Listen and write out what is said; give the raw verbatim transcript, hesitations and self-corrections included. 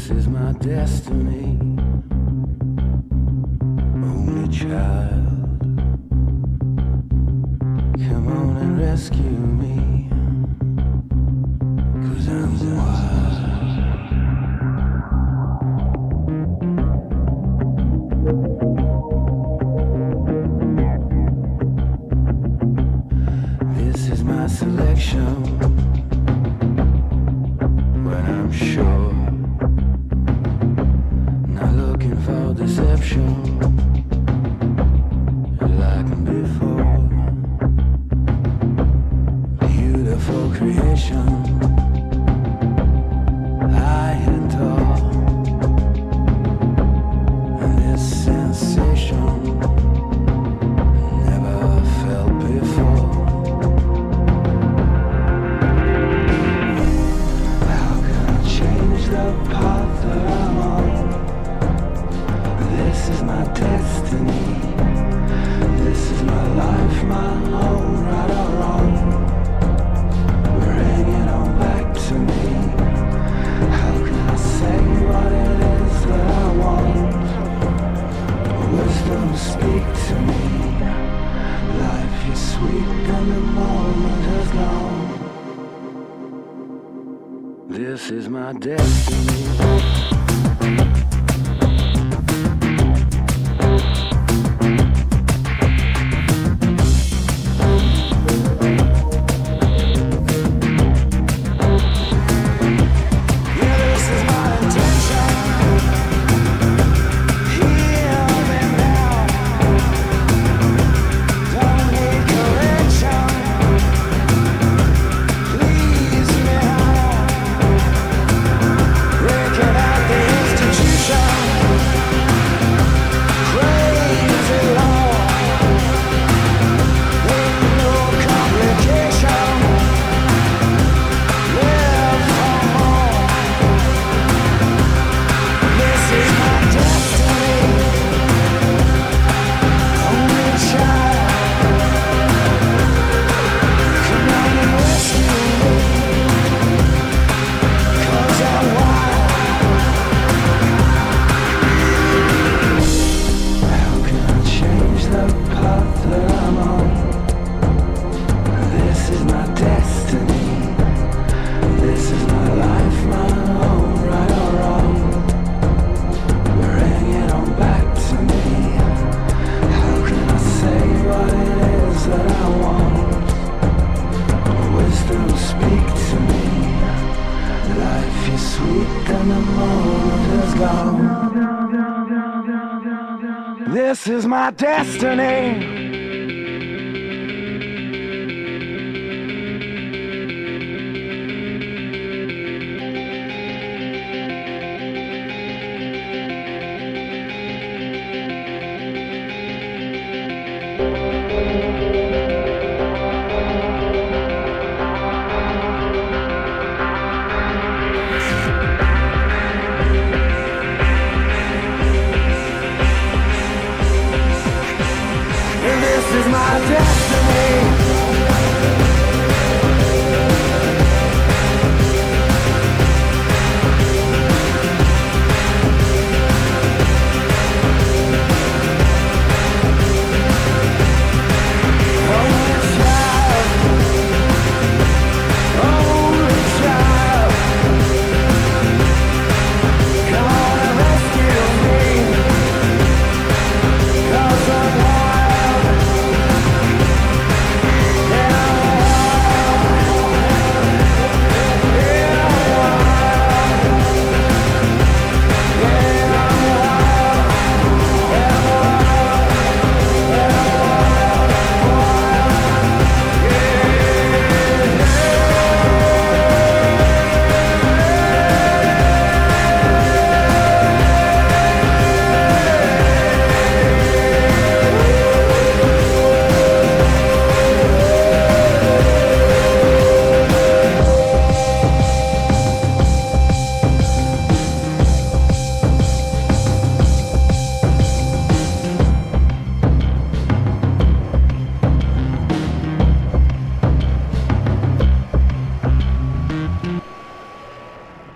This is my destiny, only child. Come on and rescue me, 'cause I'm wild. This is my destiny. This is my destiny.